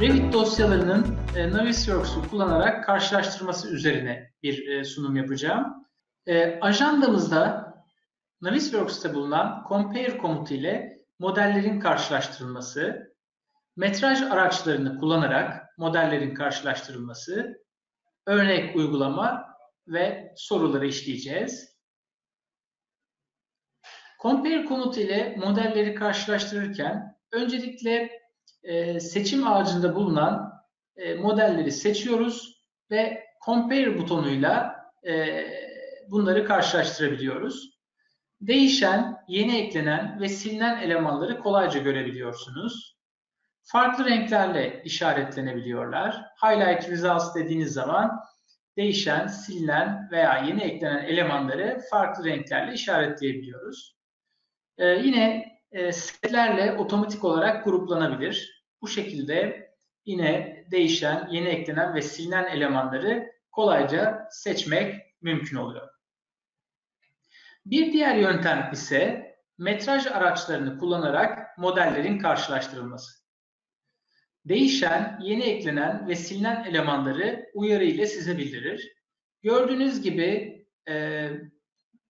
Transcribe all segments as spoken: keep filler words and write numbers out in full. Revit dosyalarının e, Navisworks'u kullanarak karşılaştırması üzerine bir e, sunum yapacağım. E, ajandamızda Navisworks'te bulunan Compare komutu ile modellerin karşılaştırılması, metraj araçlarını kullanarak modellerin karşılaştırılması, örnek uygulama ve soruları işleyeceğiz. Compare komutu ile modelleri karşılaştırırken öncelikle e, seçim ağacında bulunan e, modelleri seçiyoruz ve Compare butonuyla e, bunları karşılaştırabiliyoruz. Değişen, yeni eklenen ve silinen elemanları kolayca görebiliyorsunuz. Farklı renklerle işaretlenebiliyorlar. Highlight results dediğiniz zaman değişen, silinen veya yeni eklenen elemanları farklı renklerle işaretleyebiliyoruz. Ee, yine e, setlerle otomatik olarak gruplanabilir. Bu şekilde yine değişen, yeni eklenen ve silinen elemanları kolayca seçmek mümkün oluyor. Bir diğer yöntem ise metraj araçlarını kullanarak modellerin karşılaştırılması. Değişen, yeni eklenen ve silinen elemanları uyarı ile size bildirir. Gördüğünüz gibi e,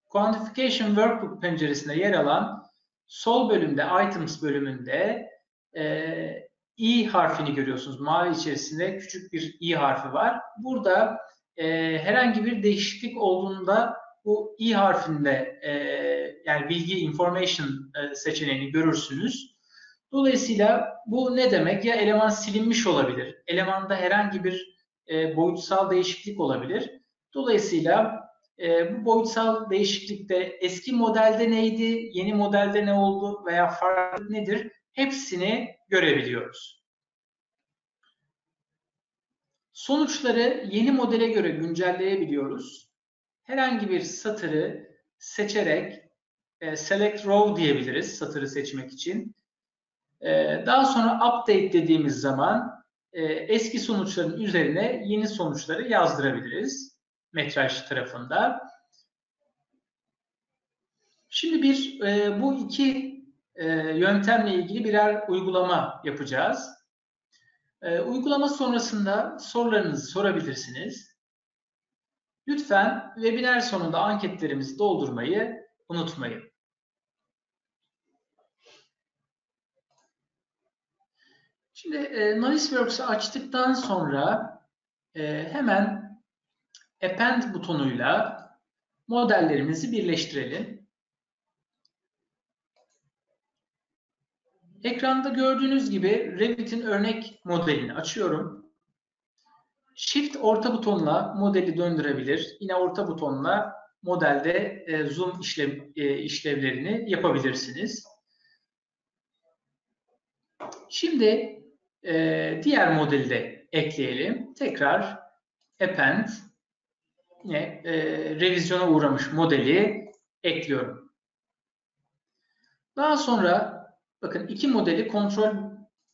Quantification Workbook penceresinde yer alan sol bölümde, Items bölümünde e, i harfini görüyorsunuz. Mavi içerisinde küçük bir i harfi var. Burada e, herhangi bir değişiklik olduğunda bu i harfinde e, yani bilgi, information e, seçeneğini görürsünüz. Dolayısıyla bu ne demek? Ya eleman silinmiş olabilir, elemanda herhangi bir e, boyutsal değişiklik olabilir. Dolayısıyla e, bu boyutsal değişiklikte eski modelde neydi, yeni modelde ne oldu veya farklı nedir? Hepsini görebiliyoruz. Sonuçları yeni modele göre güncelleyebiliyoruz. Herhangi bir satırı seçerek e, Select Row diyebiliriz satırı seçmek için. Daha sonra update dediğimiz zaman eski sonuçların üzerine yeni sonuçları yazdırabiliriz metraj tarafında. Şimdi bir bu iki yöntemle ilgili birer uygulama yapacağız. Uygulama sonrasında sorularınızı sorabilirsiniz. Lütfen webinar sonunda anketlerimizi doldurmayı unutmayın. Şimdi e, Navisworks'u açtıktan sonra e, hemen Append butonuyla modellerimizi birleştirelim. Ekranda gördüğünüz gibi Revit'in örnek modelini açıyorum. Shift orta butonla modeli döndürebilir. Yine orta butonla modelde e, zoom işlev, e, işlevlerini yapabilirsiniz. Şimdi Ee, diğer modeli de ekleyelim. Tekrar Append, yine e, revizyona uğramış modeli ekliyorum. Daha sonra bakın iki modeli kontrol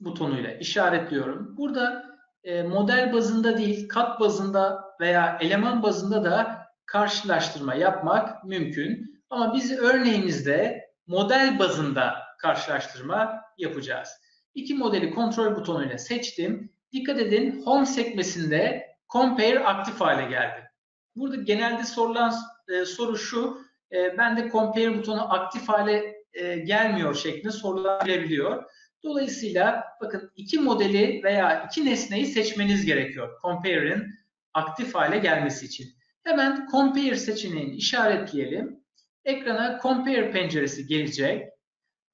butonuyla işaretliyorum. Burada e, model bazında değil, kat bazında veya eleman bazında da karşılaştırma yapmak mümkün. Ama biz örneğimizde model bazında karşılaştırma yapacağız. İki modeli kontrol butonuyla seçtim. Dikkat edin, Home sekmesinde Compare aktif hale geldi. Burada genelde sorulan e, soru şu, e, ben de Compare butonu aktif hale e, gelmiyor şeklinde sorulabiliyor. Dolayısıyla bakın iki modeli veya iki nesneyi seçmeniz gerekiyor Compare'in aktif hale gelmesi için. Hemen Compare seçeneğini işaretleyelim. Ekrana Compare penceresi gelecek.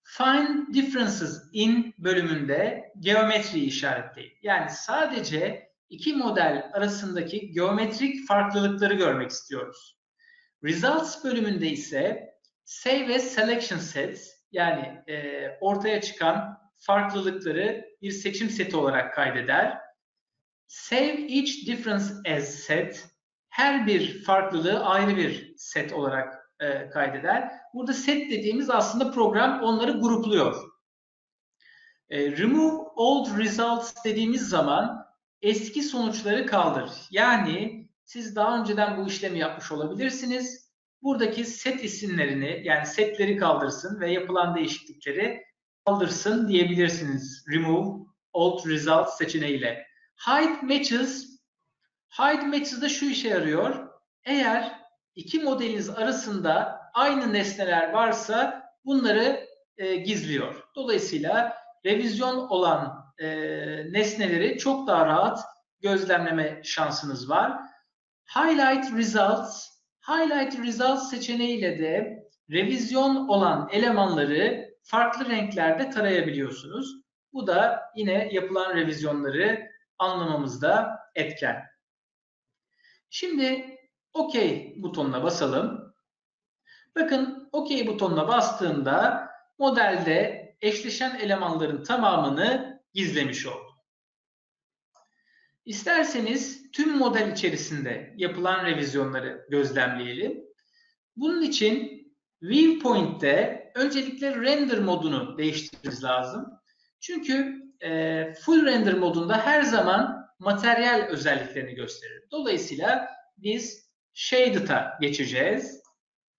Find Differences in bölümünde geometriyi işaretleyin. Yani sadece iki model arasındaki geometrik farklılıkları görmek istiyoruz. Results bölümünde ise Save as Selection Sets, yani e, ortaya çıkan farklılıkları bir seçim seti olarak kaydeder. Save each difference as set, her bir farklılığı ayrı bir set olarak kaydeder. Burada set dediğimiz aslında program onları grupluyor. Remove old results dediğimiz zaman eski sonuçları kaldır. Yani siz daha önceden bu işlemi yapmış olabilirsiniz. Buradaki set isimlerini, yani setleri kaldırsın ve yapılan değişiklikleri kaldırsın diyebilirsiniz. Remove Old Results seçeneğiyle. Hide Matches. Hide Matches de şu işe yarıyor. Eğer iki modeliniz arasında aynı nesneler varsa bunları e, gizliyor. Dolayısıyla revizyon olan e, nesneleri çok daha rahat gözlemleme şansınız var. Highlight Results. Highlight Results seçeneğiyle de revizyon olan elemanları farklı renklerde tarayabiliyorsunuz. Bu da yine yapılan revizyonları anlamamızda etken. Şimdi OK butonuna basalım. Bakın OK butonuna bastığımda modelde eşleşen elemanların tamamını gizlemiş oldum. İsterseniz tüm model içerisinde yapılan revizyonları gözlemleyelim. Bunun için Viewpoint'te öncelikle render modunu değiştirmemiz lazım. Çünkü e, full render modunda her zaman materyal özelliklerini gösterir. Dolayısıyla biz shaded'a geçeceğiz.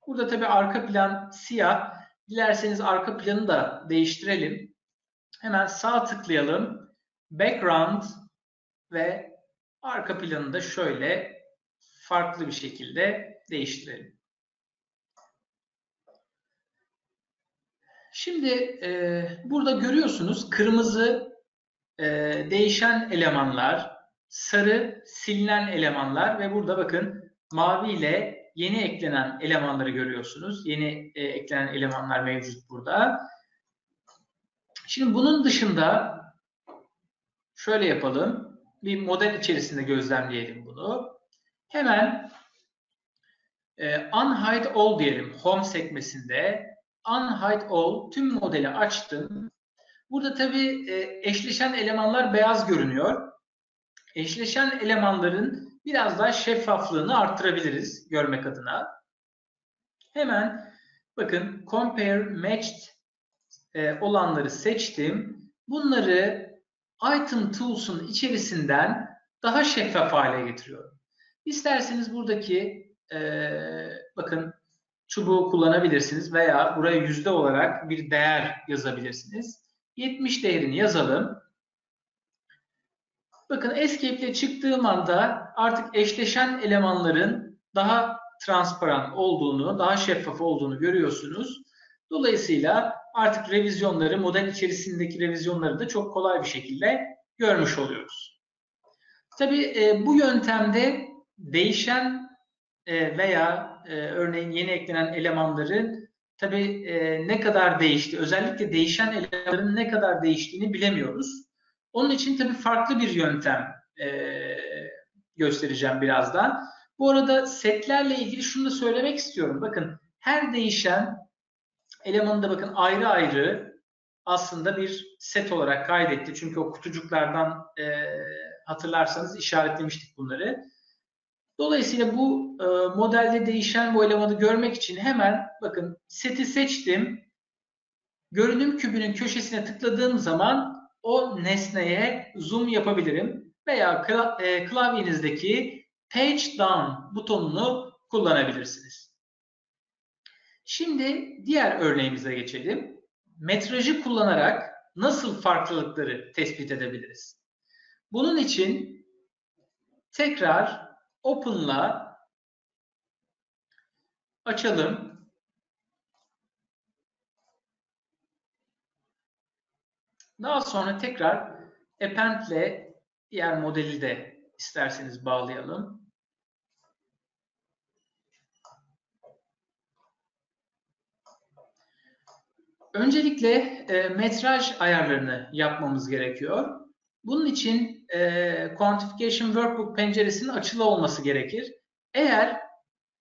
Burada tabii arka plan siyah. Dilerseniz arka planı da değiştirelim. Hemen sağ tıklayalım. Background ve arka planı da şöyle farklı bir şekilde değiştirelim. Şimdi e, burada görüyorsunuz kırmızı e, değişen elemanlar, sarı silinen elemanlar ve burada bakın mavi ile yeni eklenen elemanları görüyorsunuz. Yeni e, eklenen elemanlar mevcut burada. Şimdi bunun dışında şöyle yapalım. Bir model içerisinde gözlemleyelim bunu. Hemen e, Unhide All diyelim Home sekmesinde. Unhide All, tüm modeli açtım. Burada tabii eşleşen elemanlar beyaz görünüyor. Eşleşen elemanların biraz daha şeffaflığını arttırabiliriz görmek adına. Hemen bakın Compare Matched olanları seçtim. Bunları Item Tools'un içerisinden daha şeffaf hale getiriyorum. İsterseniz buradaki bakın çubuğu kullanabilirsiniz veya buraya yüzde olarak bir değer yazabilirsiniz. yetmiş değerini yazalım. Bakın Escape ile çıktığım anda artık eşleşen elemanların daha transparan olduğunu, daha şeffaf olduğunu görüyorsunuz. Dolayısıyla artık revizyonları, model içerisindeki revizyonları da çok kolay bir şekilde görmüş oluyoruz. Tabii bu yöntemde değişen veya Ee, örneğin yeni eklenen elemanların tabii e, ne kadar değişti, özellikle değişen elemanların ne kadar değiştiğini bilemiyoruz. Onun için tabii farklı bir yöntem e, göstereceğim birazdan. Bu arada setlerle ilgili şunu da söylemek istiyorum. Bakın her değişen elemanı da bakın ayrı ayrı aslında bir set olarak kaydetti. Çünkü o kutucuklardan e, hatırlarsanız işaretlemiştik bunları. Dolayısıyla bu e, modelde değişen bu elemanı görmek için hemen bakın seti seçtim. Görünüm kübünün köşesine tıkladığım zaman o nesneye zoom yapabilirim. Veya kla e, klavyenizdeki Page Down butonunu kullanabilirsiniz. Şimdi diğer örneğimize geçelim. Metrajı kullanarak nasıl farklılıkları tespit edebiliriz? Bunun için tekrar Open'la açalım. Daha sonra tekrar Append'le diğer modeli de isterseniz bağlayalım. Öncelikle e, metraj ayarlarını yapmamız gerekiyor. Bunun için e, Quantification Workbook penceresinin açılı olması gerekir. Eğer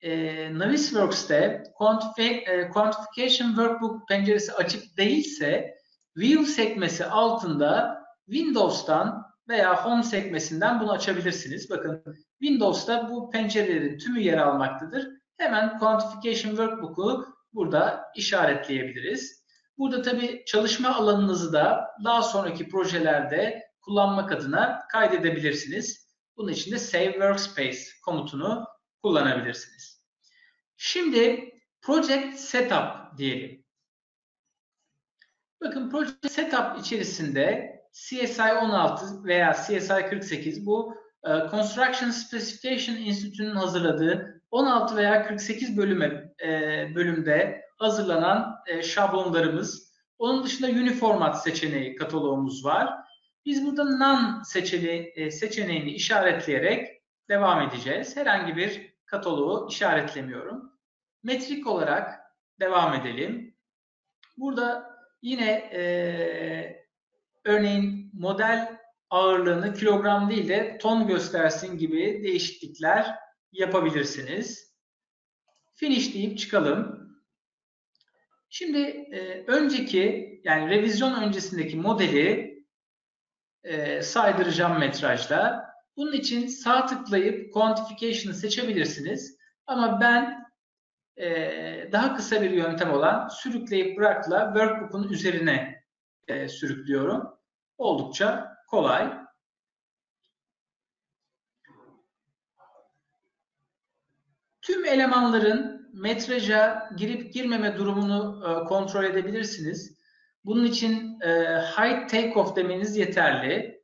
e, Navisworks'te Quantifi e, Quantification Workbook penceresi açık değilse View sekmesi altında Windows'tan veya Home sekmesinden bunu açabilirsiniz. Bakın Windows'ta bu pencerelerin tümü yer almaktadır. Hemen Quantification Workbook'u burada işaretleyebiliriz. Burada tabii çalışma alanınızı da daha sonraki projelerde kullanmak adına kaydedebilirsiniz. Bunun için de Save Workspace komutunu kullanabilirsiniz. Şimdi Project Setup diyelim. Bakın Project Setup içerisinde C S I on altı veya C S I kırk sekiz, bu Construction Specification Institute'nun hazırladığı on altı veya kırk sekiz bölüme, bölümde hazırlanan şablonlarımız. Onun dışında uniformat seçeneği kataloğumuz var. Biz burada none seçeneği, seçeneğini işaretleyerek devam edeceğiz. Herhangi bir kataloğu işaretlemiyorum. Metrik olarak devam edelim. Burada yine e, örneğin model ağırlığını kilogram değil de ton göstersin gibi değişiklikler yapabilirsiniz. Finish deyip çıkalım. Şimdi e, önceki, yani revizyon öncesindeki modeli e, saydıracağım metrajla. Bunun için sağ tıklayıp Quantification'ı seçebilirsiniz. Ama ben Ee, daha kısa bir yöntem olan sürükleyip bırakla workbook'un üzerine e, sürüklüyorum. Oldukça kolay. Tüm elemanların metraja girip girmeme durumunu e, kontrol edebilirsiniz. Bunun için e, Hide Takeoff demeniz yeterli.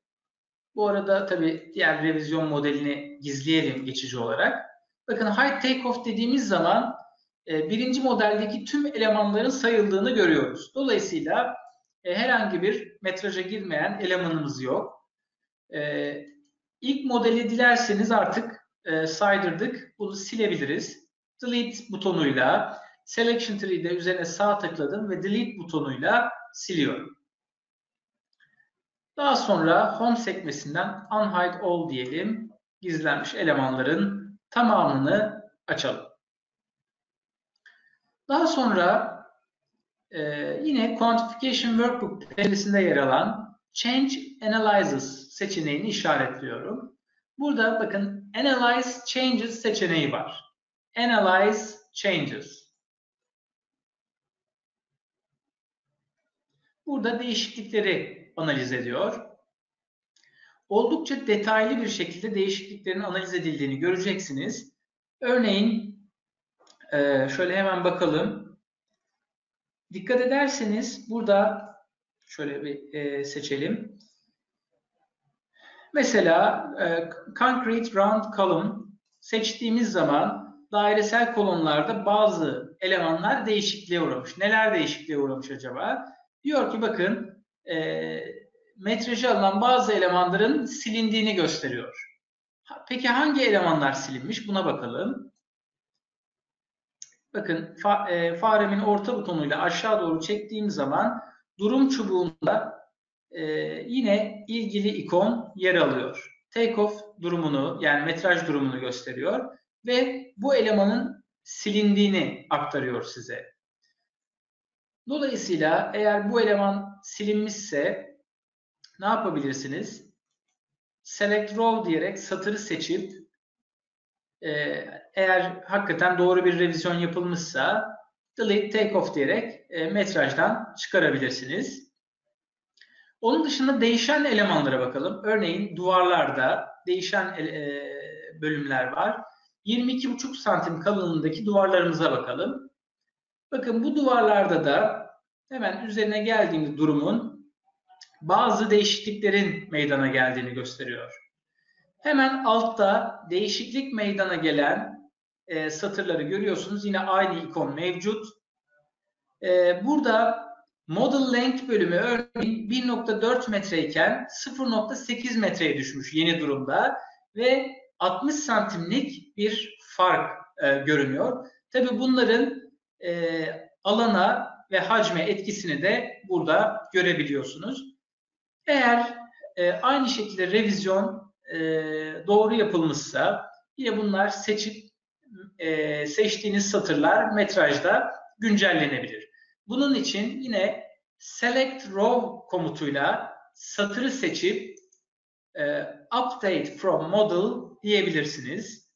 Bu arada tabii diğer revizyon modelini gizleyelim geçici olarak. Bakın, Hide Takeoff dediğimiz zaman birinci modeldeki tüm elemanların sayıldığını görüyoruz. Dolayısıyla herhangi bir metraja girmeyen elemanımız yok. İlk modeli dilerseniz artık saydırdık, bunu silebiliriz. Delete butonuyla Selection Tree'de üzerine sağ tıkladım ve Delete butonuyla siliyorum. Daha sonra Home sekmesinden Unhide All diyelim. Gizlenmiş elemanların tamamını açalım. Daha sonra e, yine Quantification Workbook penceresinde yer alan Change Analysis seçeneğini işaretliyorum. Burada bakın Analyze Changes seçeneği var. Analyze Changes. Burada değişiklikleri analiz ediyor. Oldukça detaylı bir şekilde değişikliklerin analiz edildiğini göreceksiniz. Örneğin Ee, şöyle hemen bakalım. Dikkat ederseniz burada şöyle bir e, seçelim. Mesela e, Concrete Round Column seçtiğimiz zaman dairesel kolonlarda bazı elemanlar değişikliğe uğramış. Neler değişikliğe uğramış acaba? Diyor ki bakın e, metrajı alınan bazı elemanların silindiğini gösteriyor. Peki hangi elemanlar silinmiş? Buna bakalım. Bakın faremin orta butonuyla aşağı doğru çektiğim zaman durum çubuğunda yine ilgili ikon yer alıyor. Takeoff durumunu, yani metraj durumunu gösteriyor ve bu elemanın silindiğini aktarıyor size. Dolayısıyla eğer bu eleman silinmişse ne yapabilirsiniz? Select Row diyerek satırı seçip, eğer hakikaten doğru bir revizyon yapılmışsa Delete Take Off diyerek metrajdan çıkarabilirsiniz. Onun dışında değişen elemanlara bakalım. Örneğin duvarlarda değişen bölümler var. yirmi iki buçuk santim kalınlığındaki duvarlarımıza bakalım. Bakın bu duvarlarda da hemen üzerine geldiğimiz durumun bazı değişikliklerin meydana geldiğini gösteriyor. Hemen altta değişiklik meydana gelen e, satırları görüyorsunuz. Yine aynı ikon mevcut. E, burada Model Length bölümü örneğin bir nokta dört metreyken sıfır nokta sekiz metreye düşmüş yeni durumda ve altmış santimlik bir fark e, görünüyor. Tabii bunların e, alana ve hacme etkisini de burada görebiliyorsunuz. Eğer e, aynı şekilde revizyon doğru yapılmışsa yine bunlar seçip seçtiğiniz satırlar metrajda güncellenebilir. Bunun için yine Select Row komutuyla satırı seçip update from model diyebilirsiniz.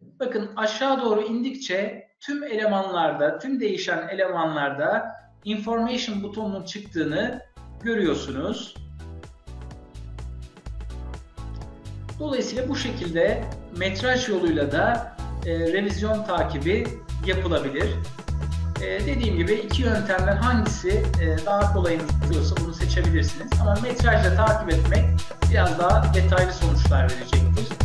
Bakın aşağı doğru indikçe tüm elemanlarda, tüm değişen elemanlarda information butonunun çıktığını görüyorsunuz. Dolayısıyla bu şekilde metraj yoluyla da e, revizyon takibi yapılabilir. E, Ee, dediğim gibi iki yöntemden hangisi e, daha kolayınızsa bunu seçebilirsiniz. Ama metrajla takip etmek biraz daha detaylı sonuçlar verecektir.